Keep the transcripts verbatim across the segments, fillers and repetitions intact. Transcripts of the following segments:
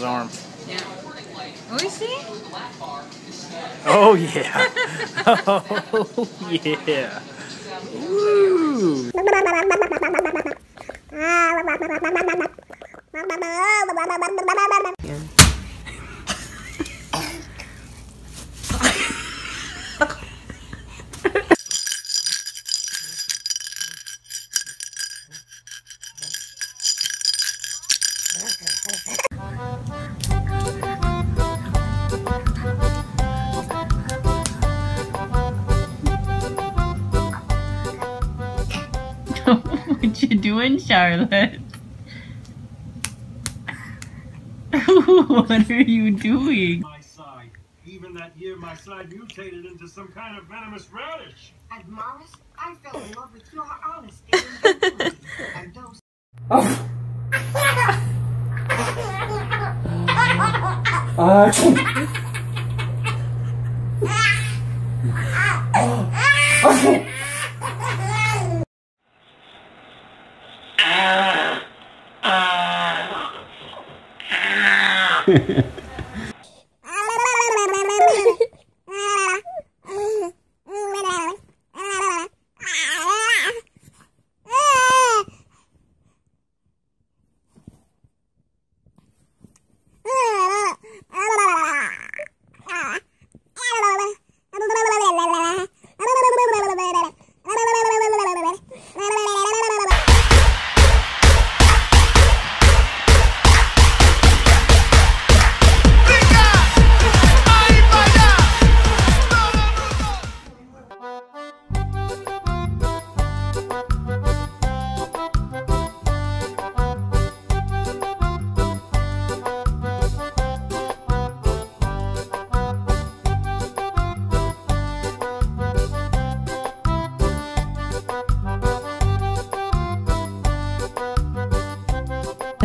down his arm. Oh, you see? Oh, yeah. Oh, yeah. Woo. What you doing, Charlotte? What are you doing? My side. Even that year, my side mutated into some kind of venomous radish. And Morris, I fell in love with your honesty. And those. Oh. uh.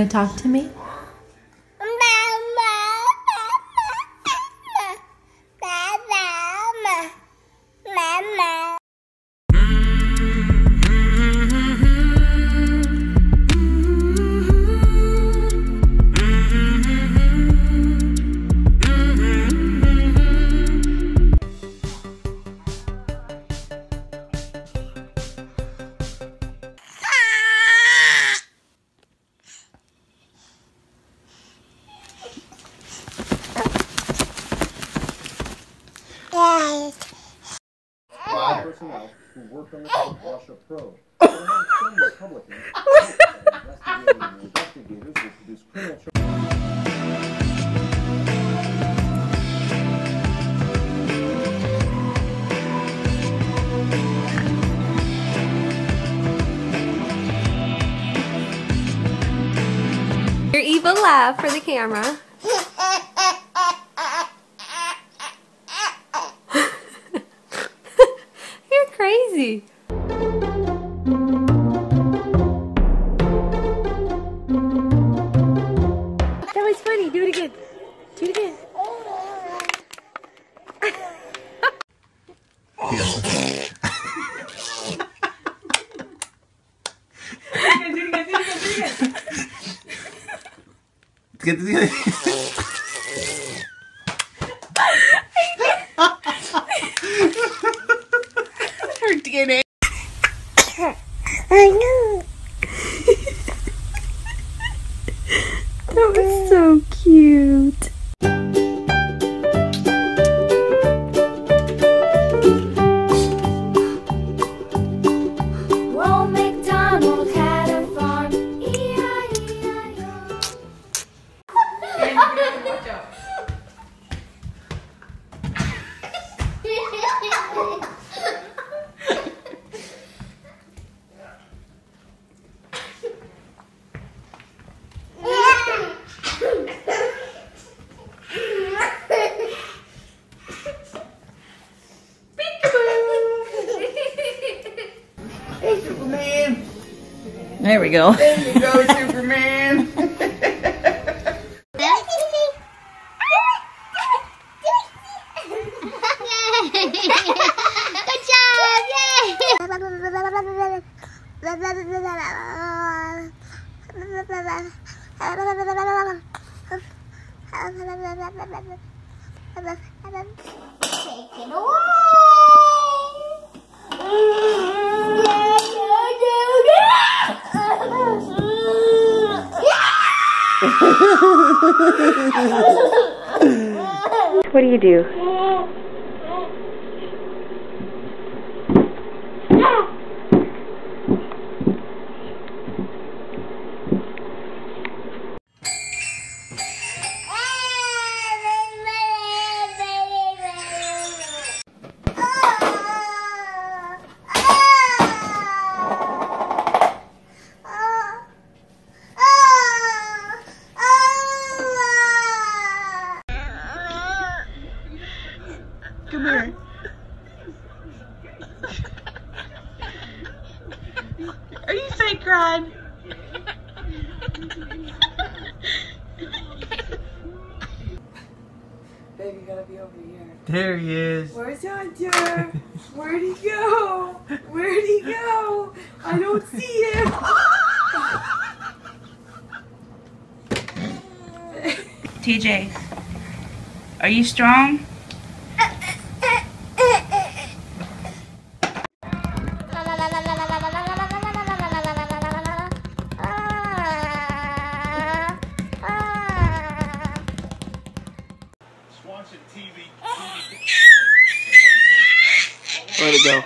Talk to me. Personnel who worked on the Russia probe. But among some Republicans, investigators and investigators will produce criminal charges. Your evil laugh for the camera. Crazy. That was funny. Do it again. Do it again. D N A. I know. That was so cute. Ronald McDonald had a farm. E I E I O. There we go. There you go, Superman. Good job! Yay! Take it away. What do you do? Come here. Are you fake crying? Baby, you gotta be over here. There he is. Where's Hunter? Where'd he go? Where'd he go? I don't see him. T J, are you strong? Where'd it go?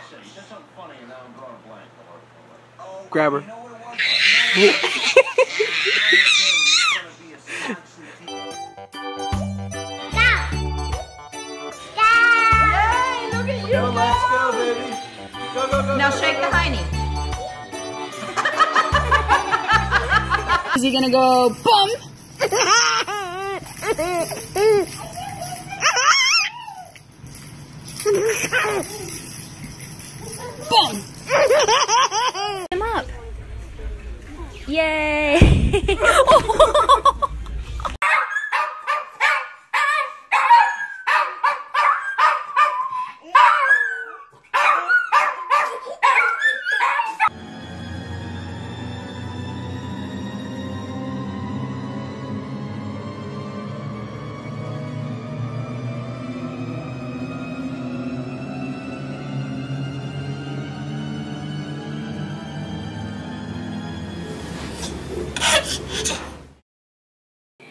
Grab her. Now shake the hiney. Is he gonna go bump? Boom! Him up! Yay!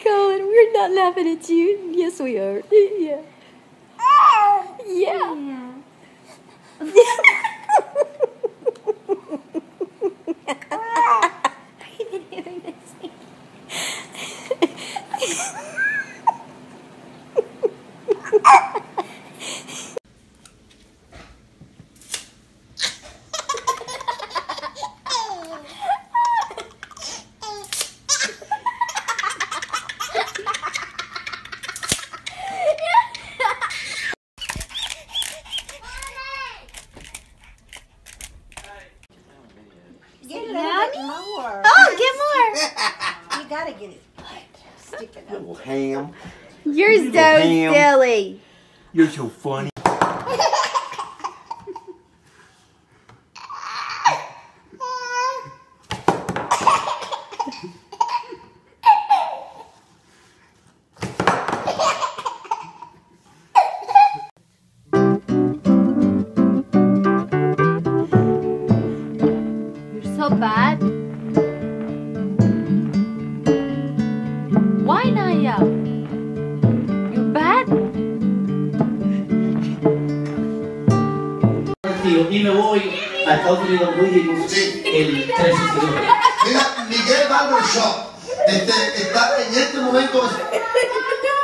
Colin, we're not laughing at you. Yes, we are. Yeah. Oh, yeah. Gotta get his butt sticking up. Little ham. You're Little so ham. silly. You're so funny. You're so bad. Why not yell? You bad? Y me voy a Estados Unidos Miguel Barbershop está en este momento